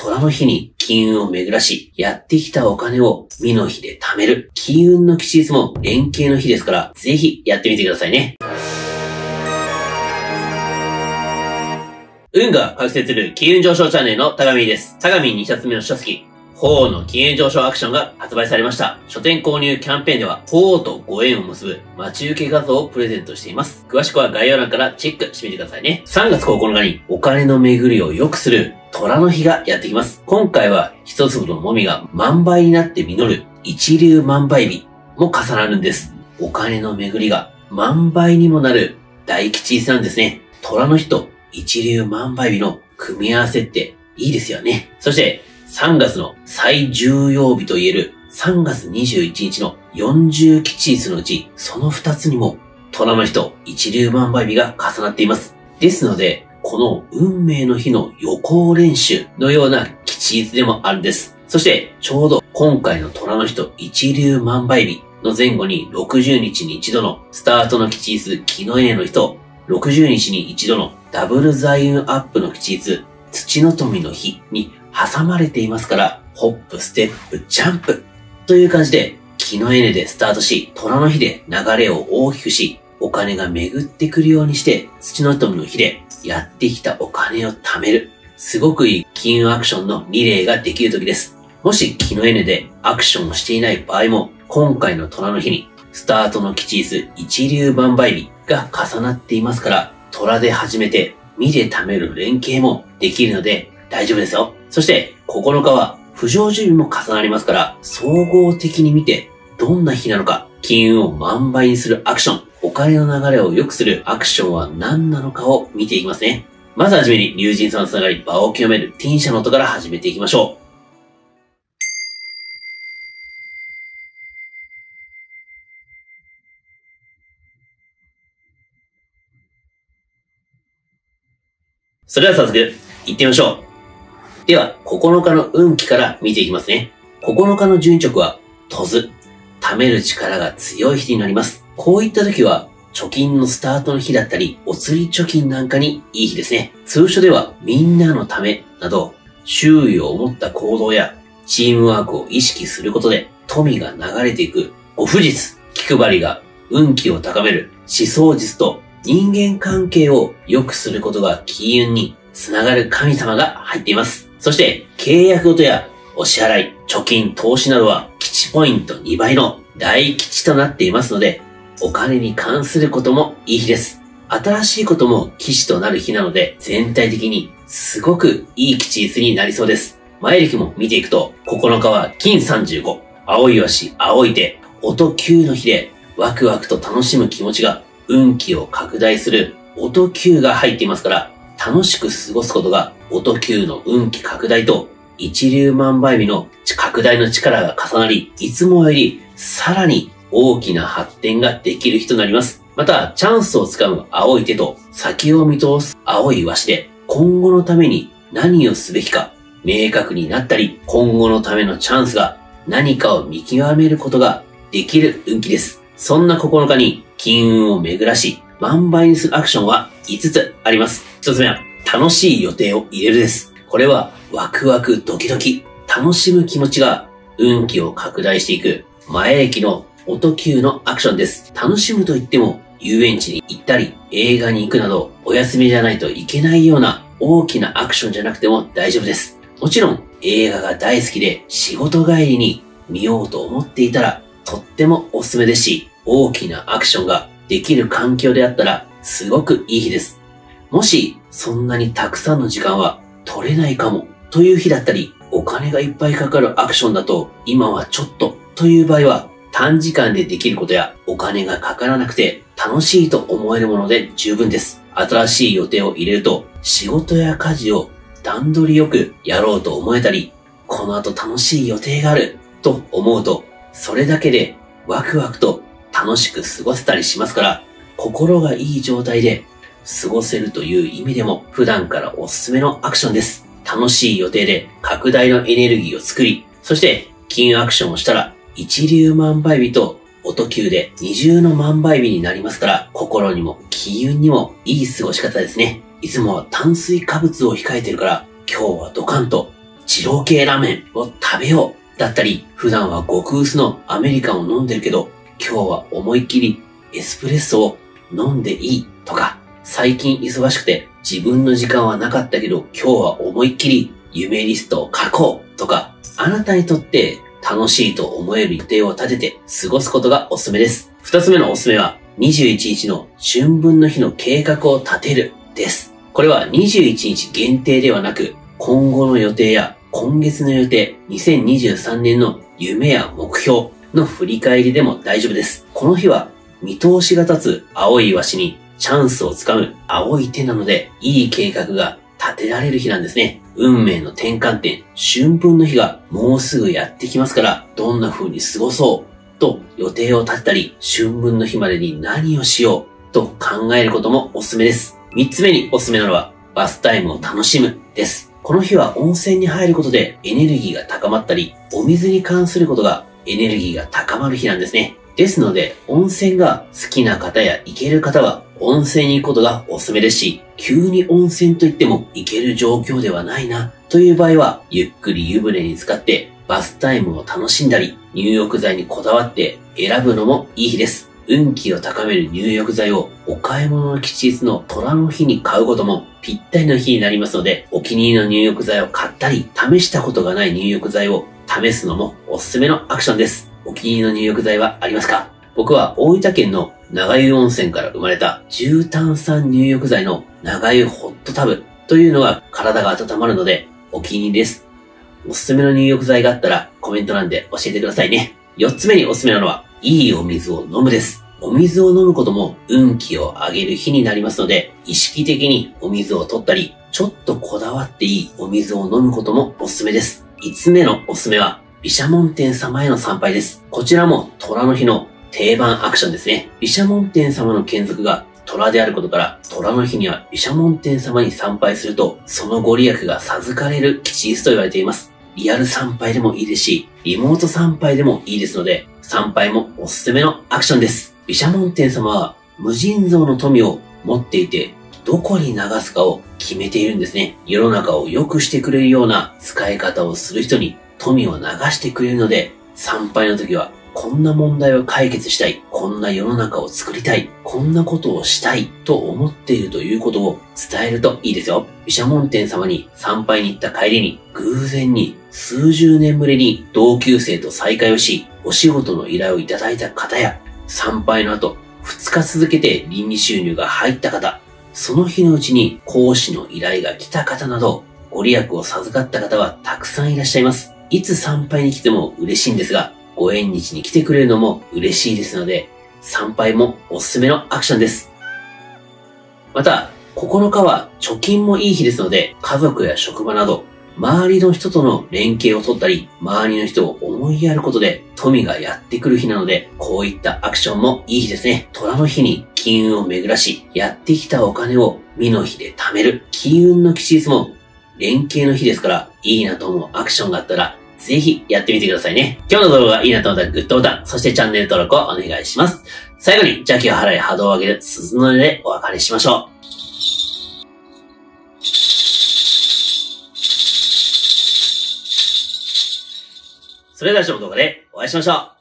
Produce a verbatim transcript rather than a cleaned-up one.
寅の日に金運を巡らし、やってきたお金を身の日で貯める。金運の吉日も連携の日ですから、ぜひやってみてくださいね。運が覚醒する金運上昇チャンネルのタガミです。タガミにさつめの書籍、鳳凰の金運上昇アクションが発売されました。書店購入キャンペーンでは、鳳凰とご縁を結ぶ待ち受け画像をプレゼントしています。詳しくは概要欄からチェックしてみてくださいね。さんがつここのかにお金の巡りを良くする虎の日がやってきます。今回は一粒のもみが万倍になって実る一粒万倍日も重なるんです。お金の巡りが万倍にもなる大吉日なんですね。虎の日と一粒万倍日の組み合わせっていいですよね。そして、さんがつの最重要日と言えるさんがつにじゅういちにちのよんじゅうきちいつのうち、そのふたつにも、虎の日と一粒万倍日が重なっています。ですので、この運命の日の予行練習のような吉日でもあるんです。そして、ちょうど今回の虎の日と一粒万倍日の前後にろくじゅうにちに一度のスタートの吉日、木の稲の日と、ろくじゅうにちに一度のダブル財運アップの吉日、土の富の日に挟まれていますから、ホップ、ステップ、ジャンプという感じで、木の稲でスタートし、虎の日で流れを大きくし、お金が巡ってくるようにして、土の富の日でやってきたお金を貯める。すごくいい金運アクションのリレーができる時です。もし木の稲でアクションをしていない場合も、今回の虎の日に、スタートの吉日一粒万倍日が重なっていますから、虎で始めて、身で貯める連携もできるので大丈夫ですよ。そしてここのかは不成就日も重なりますから、総合的に見てどんな日なのか、金運を満倍にするアクション、お金の流れを良くするアクションは何なのかを見ていきますね。まずはじめに龍神さんのつながり、場を清めるティン社の音から始めていきましょう。それでは早速、行ってみましょう。では、ここのかの運気から見ていきますね。ここのかの順位直は、とず。貯める力が強い日になります。こういった時は、貯金のスタートの日だったり、お釣り貯金なんかにいい日ですね。通称では、みんなのためなど、周囲を思った行動や、チームワークを意識することで、富が流れていく、お富術、気配りが運気を高める、思想術と、人間関係を良くすることが金運につながる神様が入っています。そして、契約ごとやお支払い、貯金、投資などは吉ポイントにばいの大吉となっていますので、お金に関することもいい日です。新しいことも吉となる日なので、全体的にすごくいい吉日になりそうです。前歴も見ていくと、ここのかはきんさんじゅうご、青い鷲、青い手、音きゅうの日で、ワクワクと楽しむ気持ちが運気を拡大する音きゅうが入っていますから、楽しく過ごすことが音きゅうの運気拡大と一粒万倍日の拡大の力が重なり、いつもよりさらに大きな発展ができる日となります。また、チャンスをつかむ青い手と先を見通す青い鷲で、今後のために何をすべきか明確になったり、今後のためのチャンスが何かを見極めることができる運気です。そんなここのかに金運を巡らし、万倍にするアクションはいつつあります。ひとつめは、楽しい予定を入れるです。これは、ワクワクドキドキ、楽しむ気持ちが運気を拡大していく、前駅の音きゅうのアクションです。楽しむといっても、遊園地に行ったり、映画に行くなど、お休みじゃないといけないような大きなアクションじゃなくても大丈夫です。もちろん、映画が大好きで仕事帰りに見ようと思っていたら、とってもおすすめですし、大きなアクションができる環境であったらすごくいい日です。もしそんなにたくさんの時間は取れないかもという日だったり、お金がいっぱいかかるアクションだと今はちょっとという場合は、短時間でできることやお金がかからなくて楽しいと思えるもので十分です。新しい予定を入れると仕事や家事を段取りよくやろうと思えたり、この後楽しい予定があると思うと、それだけでワクワクと楽しく過ごせたりしますから、心がいい状態で過ごせるという意味でも普段からおすすめのアクションです。楽しい予定で拡大のエネルギーを作り、そして金運アクションをしたら一粒万倍日と音きゅうで二重の万倍日になりますから、心にも金運にもいい過ごし方ですね。いつもは炭水化物を控えてるから、今日はドカンと二郎系ラーメンを食べようだったり、普段は極薄のアメリカンを飲んでるけど、今日は思いっきりエスプレッソを飲んでいいとか、最近忙しくて自分の時間はなかったけど、今日は思いっきり夢リストを書こうとか、あなたにとって楽しいと思える予定を立てて過ごすことがおすすめです。二つ目のおすすめは、にじゅういちにちの春分の日の計画を立てるです。これはにじゅういちにち限定ではなく、今後の予定や今月の予定、にせんにじゅうさんねんの夢や目標の振り返りでも大丈夫です。この日は見通しが立つ青い鷲にチャンスをつかむ青い手なので、いい計画が立てられる日なんですね。運命の転換点、春分の日がもうすぐやってきますから、どんな風に過ごそうと予定を立てたり、春分の日までに何をしようと考えることもおすすめです。三つ目におすすめなのは、バスタイムを楽しむです。この日は温泉に入ることでエネルギーが高まったり、お水に関することがエネルギーが高まる日なんですね。ですので、温泉が好きな方や行ける方は、温泉に行くことがおすすめですし、急に温泉といっても行ける状況ではないなという場合は、ゆっくり湯船に浸かってバスタイムを楽しんだり、入浴剤にこだわって選ぶのもいい日です。運気を高める入浴剤をお買い物の吉日の寅の日に買うこともぴったりの日になりますので、お気に入りの入浴剤を買ったり、試したことがない入浴剤を試すのもおすすめのアクションです。お気に入りの入浴剤はありますか？僕は大分県の長湯温泉から生まれた重炭酸入浴剤の長湯ホットタブというのが体が温まるのでお気に入りです。おすすめの入浴剤があったらコメント欄で教えてくださいね。よっつめにおすすめなのは、いいお水を飲むです。お水を飲むことも運気を上げる日になりますので、意識的にお水を取ったり、ちょっとこだわっていいお水を飲むこともおすすめです。いつつめのおすすめは、毘沙門天様への参拝です。こちらも寅の日の定番アクションですね。毘沙門天様の眷属が虎であることから、虎の日には毘沙門天様に参拝すると、そのご利益が授かれる吉日と言われています。リアル参拝でもいいですし、リモート参拝でもいいですので、参拝もおすすめのアクションです。毘沙門天様は無尽蔵の富を持っていて、どこに流すかを決めているんですね。世の中を良くしてくれるような使い方をする人に富を流してくれるので、参拝の時は、こんな問題を解決したい、こんな世の中を作りたい、こんなことをしたいと思っているということを伝えるといいですよ。毘沙門天様に参拝に行った帰りに、偶然に数十年ぶりに同級生と再会をし、お仕事の依頼をいただいた方や、参拝の後ふつか続けて臨時収入が入った方、その日のうちに講師の依頼が来た方など、ご利益を授かった方はたくさんいらっしゃいます。いつ参拝に来ても嬉しいんですが、ご縁日に来てくれるのも嬉しいですので、参拝もおすすめのアクションです。また、ここのかは貯金もいい日ですので、家族や職場など、周りの人との連携を取ったり、周りの人を思いやることで、富がやってくる日なので、こういったアクションもいい日ですね。寅の日に金運を巡らし、やってきたお金を身の日で貯める。金運の吉日も連携の日ですから、いいなと思うアクションがあったら、ぜひやってみてくださいね。今日の動画がいいなと思ったらグッドボタン、そしてチャンネル登録をお願いします。最後に邪気を払い波動を上げる鈴の音でお別れしましょう。それでは次の動画でお会いしましょう。